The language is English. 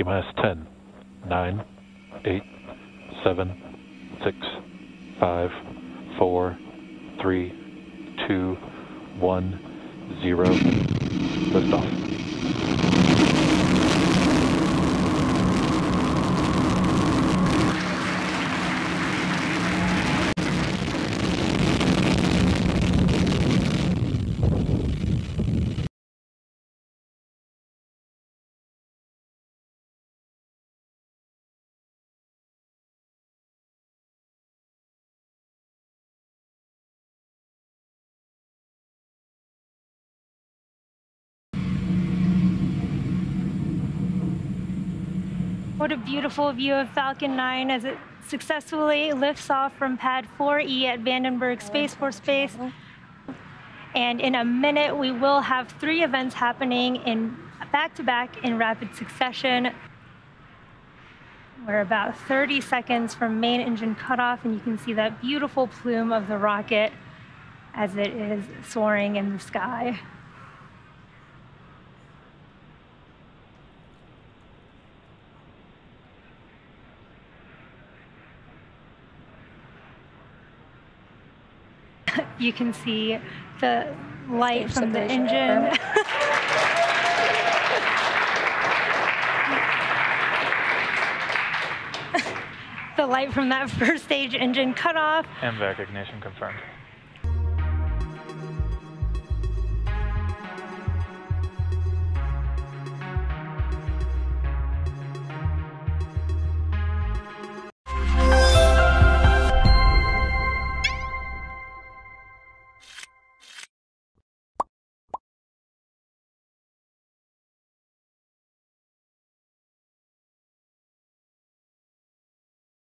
T minus 10, 9, 8, 7, 6, 5, 4, 3, 2, 1, 0. Lift off. What a beautiful view of Falcon 9 as it successfully lifts off from Pad 4E at Vandenberg Space Force Base. And in a minute, we will have three events happening in back-to-back in rapid succession. We're about 30 seconds from main engine cutoff, and you can see that beautiful plume of the rocket as it is soaring in the sky. You can see the light from the engine. The light from that first stage engine cutoff. MVAC ignition confirmed.